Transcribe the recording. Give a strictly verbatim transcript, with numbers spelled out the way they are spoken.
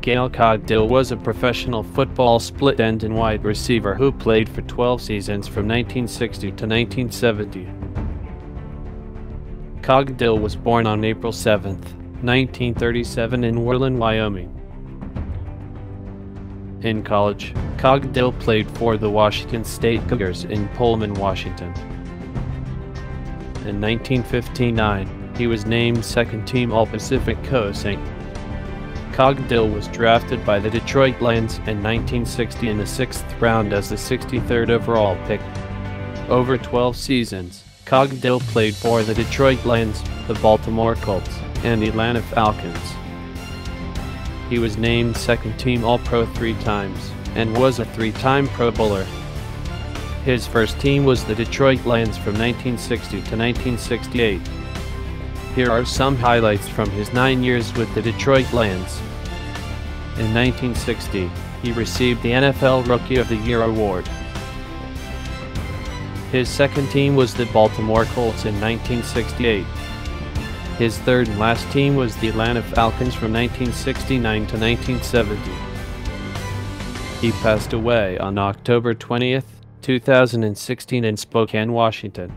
Gail Cogdill was a professional football split end and wide receiver who played for twelve seasons from nineteen sixty to nineteen seventy. Cogdill was born on April seventh, nineteen thirty-seven in Worland, Wyoming. In college, Cogdill played for the Washington State Cougars in Pullman, Washington. In nineteen fifty-nine, he was named second-team All-Pacific Co-Saint. Cogdill was drafted by the Detroit Lions in nineteen sixty in the sixth round as the sixty-third overall pick. Over twelve seasons, Cogdill played for the Detroit Lions, the Baltimore Colts, and the Atlanta Falcons. He was named second-team All-Pro three times, and was a three-time Pro Bowler. His first team was the Detroit Lions from nineteen sixty to nineteen sixty-eight. Here are some highlights from his nine years with the Detroit Lions. In nineteen sixty, he received the N F L Rookie of the Year award. His second team was the Baltimore Colts in nineteen sixty-eight. His third and last team was the Atlanta Falcons from nineteen sixty-nine to nineteen seventy. He passed away on October twentieth, two thousand sixteen in Spokane, Washington.